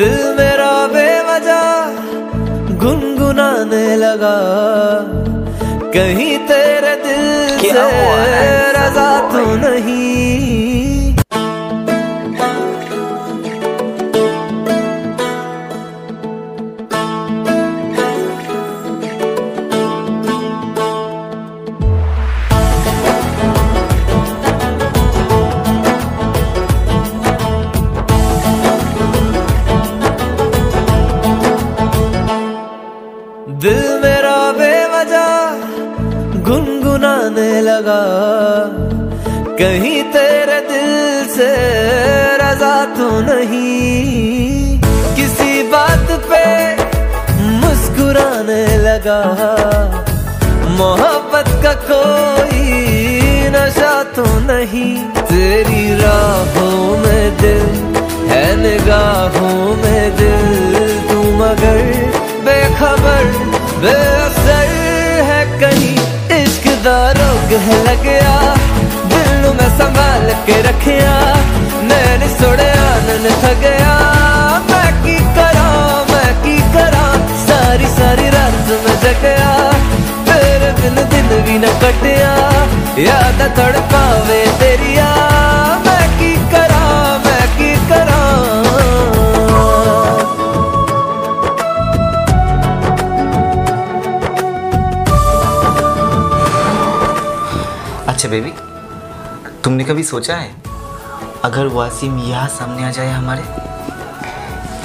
दिल मेरा बेवजह गुनगुनाने लगा, कहीं तेरे दिल से रजा तो नहीं। दिल मेरा बेवजह गुनगुनाने लगा, कहीं तेरे दिल से रजा तो नहीं। किसी बात पे मुस्कुराने लगा, मोहब्बत का कोई नशा तो नहीं। तेरी राहों में दिल है, निगाहों में दिल, तू मगर बेखबर बेअसर है। कहीं इश्क दा रोग है लग्या, दिल में संभाल के रखिया, नैन सुड़िया नैन थगया। मैं की करा सारी सारी रात में जगया, तेरे बिन दिन भी न कटिया, याद तड़ पावे तेरिया। अच्छा बेबी, तुमने कभी सोचा है अगर वासीम यहाँ सामने आ जाए हमारे?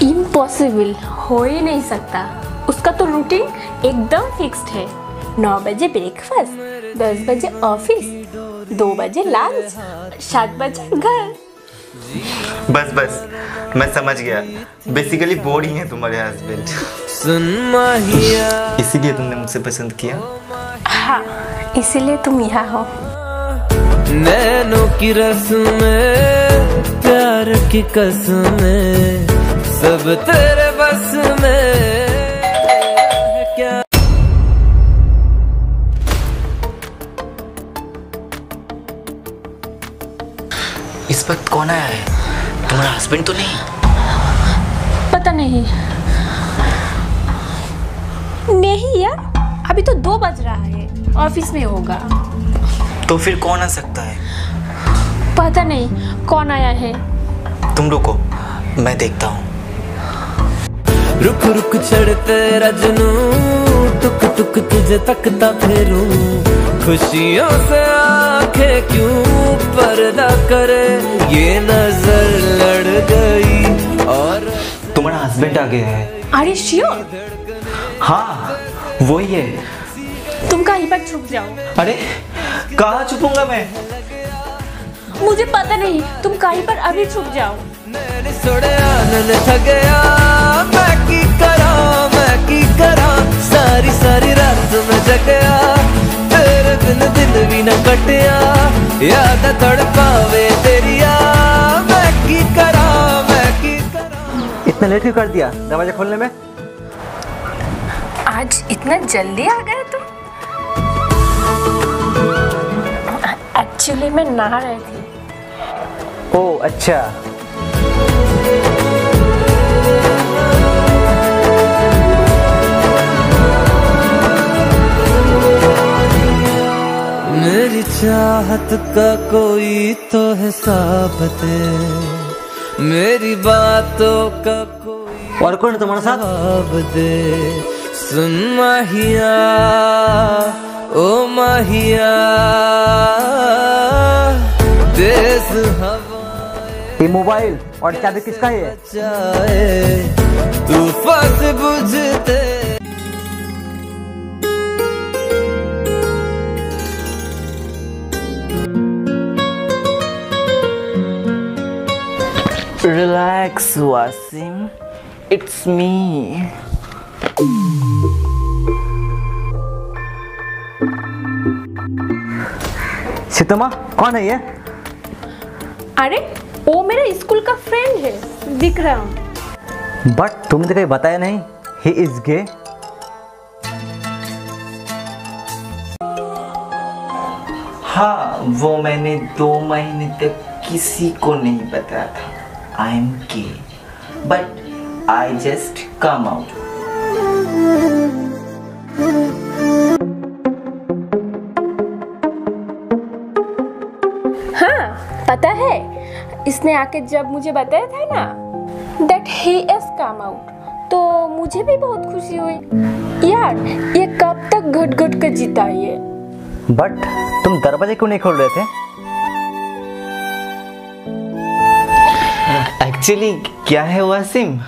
इम्पॉसिबल, हो ही नहीं सकता। उसका तो रूटीन एकदम फिक्स्ड है। 9 बजे ब्रेकफास्ट, 10 बजे ऑफिस, 2 बजे लंच, 7 बजे घर। बस बस, मैं समझ गया। बेसिकली बोर्ड ही है तुम्हारे हस्बैंड, इसीलिए तुमने मुझसे पसंद किया। हाँ, इसीलिए तुम यहाँ हो। नैनों की रस्में, प्यार की कसमें, सब तेरे बस में क्या? इस वक्त कौन आया है? तुम्हारा हस्बैंड तो नहीं? पता नहीं। नहीं यार, अभी तो 2 बज रहा है, ऑफिस में होगा। तो फिर कौन आ सकता है? पता नहीं कौन आया है। तुम रुको, मैं देखता हूँ। रुक रुक चढ़ते रजनू, टुक टुक तुझे तकता फिरूं, खुशियों से आंखें क्यों पर्दा करे, ये नजर लड़ गई। और तुम्हारा हस्बैंड आ गया है? अरे श्योर? हाँ वही है। तुम कहीं पर छुप जाओ। अरे कहाँ छुपूंगा मैं? मुझे पता नहीं, तुम कहीं पर अभी छुप जाओ। मैं की करा, मैं की करा, सारी सारी रात में जगया, तेरे बिन दिन भी न कटिया, याद तड़पावे तेरिया। मैं की करा, मैं की करा। इतना लेट क्यों कर दिया दरवाजा खोलने में? आज इतना जल्दी आ गए तुम? एक्चुअली मैं नहा रही थी। ओह अच्छा। मेरी चाहत का कोई तो हिसाब दे, मेरी बातों का कोई। और कौन तुम्हारे साथ दे? सुन माहिया, ओ माहिया, ये मोबाइल और चादर किसका है? तू फंस बुझते। Relax Waseem, it's me. Shritoma, कौन है ये? अरे वो मेरा स्कूल का फ्रेंड है, विक्रम। बट तुमने तो कहीं बताया नहीं, ही इज गे। हाँ, वो मैंने 2 महीने तक किसी को नहीं बताया था। I am gay, but I just come out. हाँ, पता है, इसने आके जब मुझे बताया था ना that he has come out, तो मुझे भी बहुत खुशी हुई। यार, ये कब तक घट-घट कर जीता है? But तुम दरवाजे क्यों नहीं खोल रहे थे? एक्चुअली क्या है वासिम,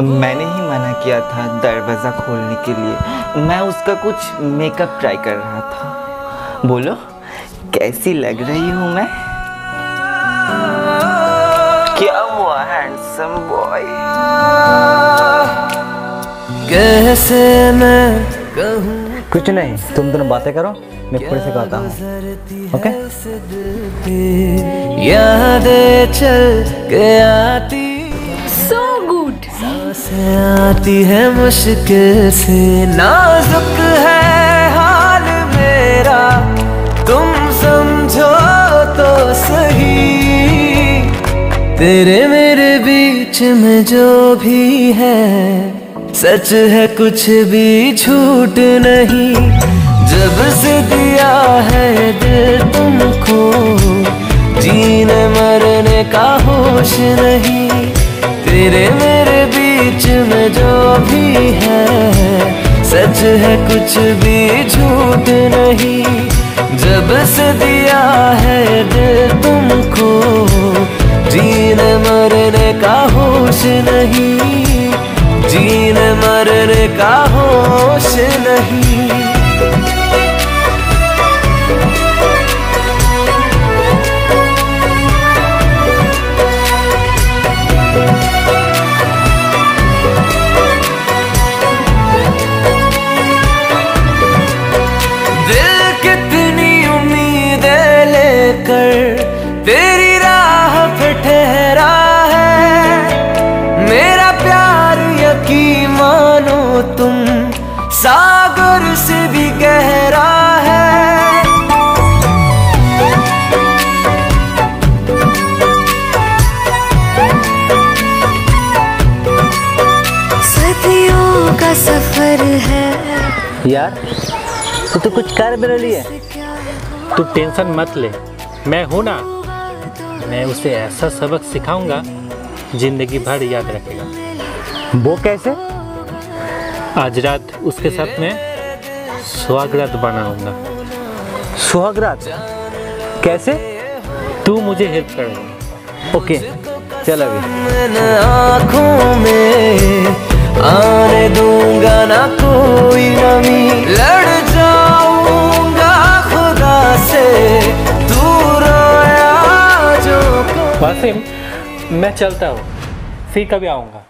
मैंने ही मना किया था दरवाज़ा खोलने के लिए। मैं उसका कुछ मेकअप ट्राई कर रहा था। बोलो कैसी लग रही हूँ मैं? क्या हुआ हैंडसम बॉय? कैसे मैं कहूँ? कुछ नहीं, तुम दोनों बातें करो, मैं खुद से कहता हूँ। ओके? यादें चल के आती, so good। आती है मुश्किल से, नाजुक है हाल मेरा, तुम समझो तो सही। तेरे मेरे बीच में जो भी है, सच है कुछ भी झूठ नहीं। जब से दिया है दिल तुमको, जीने मरने का होश नहीं। तेरे मेरे बीच में जो भी है, सच है कुछ भी झूठ नहीं। जब से दिया है दिल तुमको, जीने मरने का होश नहीं। जीने मरने का होश नहीं। दिल कितनी उम्मीदें लेकर तेरी राह पे ठहरा है। मेरा प्यार की मानो तुम सागर से भी गहरा है। सदियों का सफर है। यार तू कुछ कर मेरे लिए। तू टेंशन मत ले, मैं हूं ना। मैं उसे ऐसा सबक सिखाऊंगा जिंदगी भर याद रखेगा। वो कैसे? आज रात उसके साथ मैं सुहागरात बनाऊंगा। सुहागरात? कैसे? तू मुझे हेल्प कर। ओके चल अभी। आँखों में आने दूंगा ना कोई नमी। लड़ जाऊंगा खुदा से, तू रोया जो। वासिम मैं चलता हूँ, फिर कभी आऊँगा।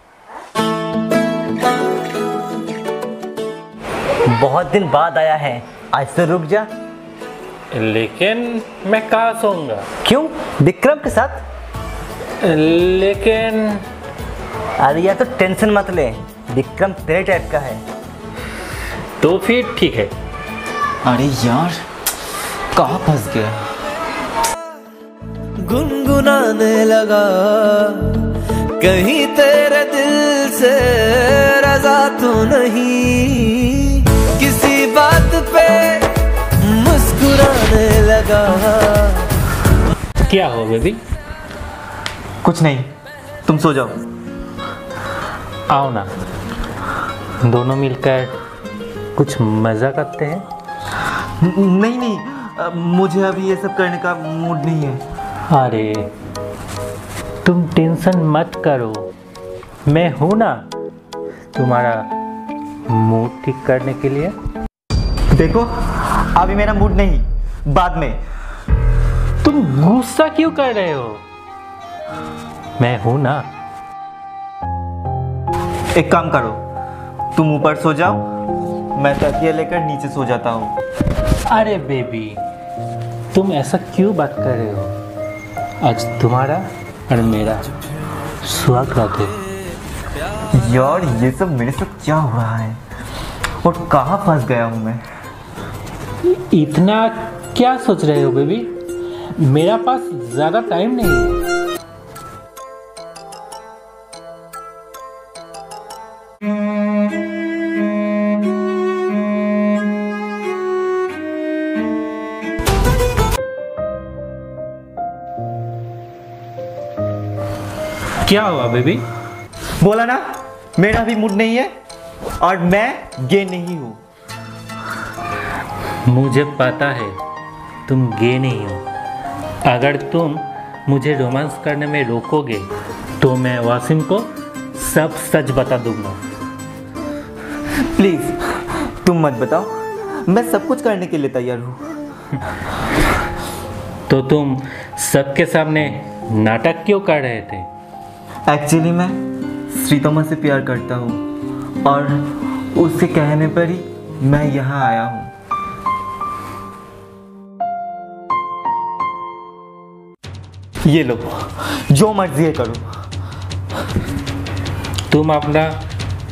बहुत दिन बाद आया है, आज तो रुक जा। लेकिन मैं कहाँ सोऊंगा? क्यों, विक्रम के साथ? लेकिन अरे यार तो टेंशन मत ले, विक्रम तेरे टाइप का है। तो फिर ठीक है। अरे यार कहाँ फंस गया? गुनगुनाने लगा कहीं तेरे दिल से रजा तो नहीं। किसी बात पे मुस्कुराने लगा। क्या हो बेबी? कुछ नहीं, तुम सो जाओ। आओ ना दोनों मिलकर कुछ मजा करते हैं। नहीं नहीं, मुझे अभी ये सब करने का मूड नहीं है। अरे तुम टेंशन मत करो, मैं हूँ ना तुम्हारा मूड ठीक करने के लिए। देखो अभी मेरा मूड नहीं, बाद में। तुम गुस्सा क्यों कर रहे हो? मैं हूं ना। एक काम करो, तुम ऊपर सो जाओ, मैं तकिया लेकर नीचे सो जाता हूँ। अरे बेबी तुम ऐसा क्यों बात कर रहे हो? आज तुम्हारा और मेरा सुहागरात है। यार ये सब मेरे साथ क्या हो रहा है और कहाँ फंस गया हूँ मैं? इतना क्या सोच रहे हो बेबी? मेरा पास ज़्यादा टाइम नहीं है। क्या हुआ बेबी? बोला ना मेरा भी मूड नहीं है और मैं गे नहीं हूँ। मुझे पता है तुम गे नहीं हो। अगर तुम मुझे रोमांस करने में रोकोगे तो मैं वासिम को सब सच बता दूंगा। प्लीज़ तुम मत बताओ, मैं सब कुछ करने के लिए तैयार हूँ। तो तुम सबके सामने नाटक क्यों कर रहे थे? एक्चुअली मैं श्रीतोमा से प्यार करता हूँ और उसके कहने पर ही मैं यहाँ आया हूँ। ये लो, जो मर्जी है करो। तुम अपना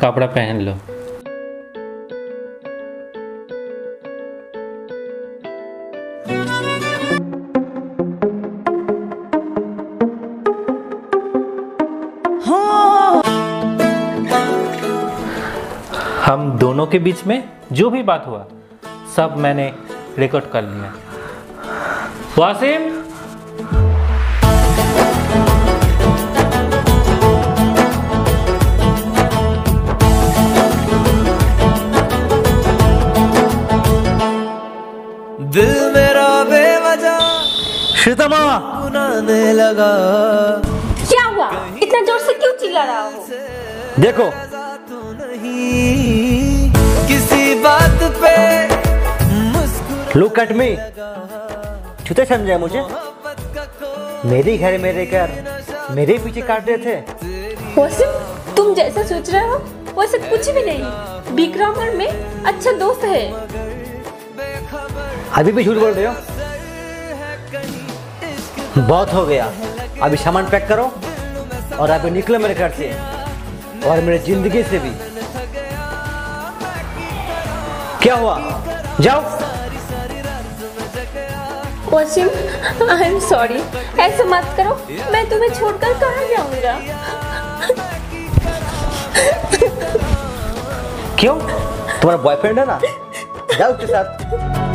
कपड़ा पहन लो। हम दोनों के बीच में जो भी बात हुआ सब मैंने रिकॉर्ड कर लिया। वासिम, दिल मेरा बेवजह श्रीतोमा गुनाने लगा। क्या हुआ? इतना जोर से क्यों चिल्ला रहा हो? देखो किसी बात पे लुक एट मी। छुते समझा मुझे? मेरे घर में रहकर मेरे पीछे काट रहे थे। वासिम, तुम जैसा सोच रहे हो वैसे कुछ भी नहीं। विक्रम और मैं अच्छा दोस्त है। अभी भी झूठ बोल रहे हो? बहुत हो गया, अभी सामान पैक करो और अभी निकलो मेरे घर से और मेरे जिंदगी से भी। क्या हुआ? जाओ। वासिम, आई एम सॉरी, ऐसे मत करो। मैं तुम्हें छोड़कर कहाँ जाऊंगा? क्यों? तुम्हारा बॉयफ्रेंड है ना, जाओ उसके साथ।